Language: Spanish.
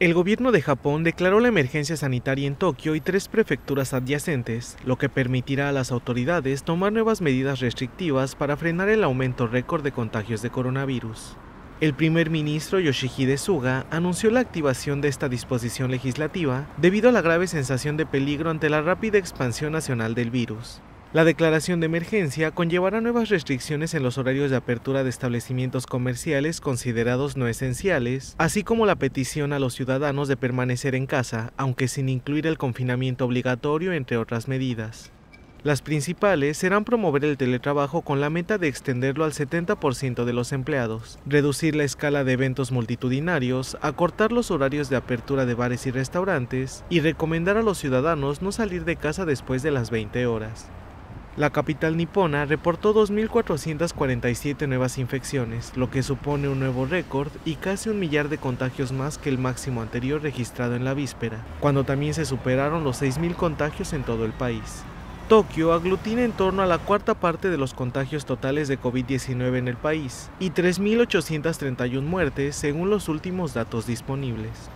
El gobierno de Japón declaró la emergencia sanitaria en Tokio y 3 prefecturas adyacentes, lo que permitirá a las autoridades tomar nuevas medidas restrictivas para frenar el aumento récord de contagios de coronavirus. El primer ministro Yoshihide Suga anunció la activación de esta disposición legislativa debido a la grave sensación de peligro ante la rápida expansión nacional del virus. La declaración de emergencia conllevará nuevas restricciones en los horarios de apertura de establecimientos comerciales considerados no esenciales, así como la petición a los ciudadanos de permanecer en casa, aunque sin incluir el confinamiento obligatorio, entre otras medidas. Las principales serán promover el teletrabajo con la meta de extenderlo al 70% de los empleados, reducir la escala de eventos multitudinarios, acortar los horarios de apertura de bares y restaurantes y recomendar a los ciudadanos no salir de casa después de las 20 horas. La capital nipona reportó 2.447 nuevas infecciones, lo que supone un nuevo récord y casi 1.000.000 de contagios más que el máximo anterior registrado en la víspera, cuando también se superaron los 6.000 contagios en todo el país. Tokio aglutina en torno a la cuarta parte de los contagios totales de COVID-19 en el país y 3.831 muertes según los últimos datos disponibles.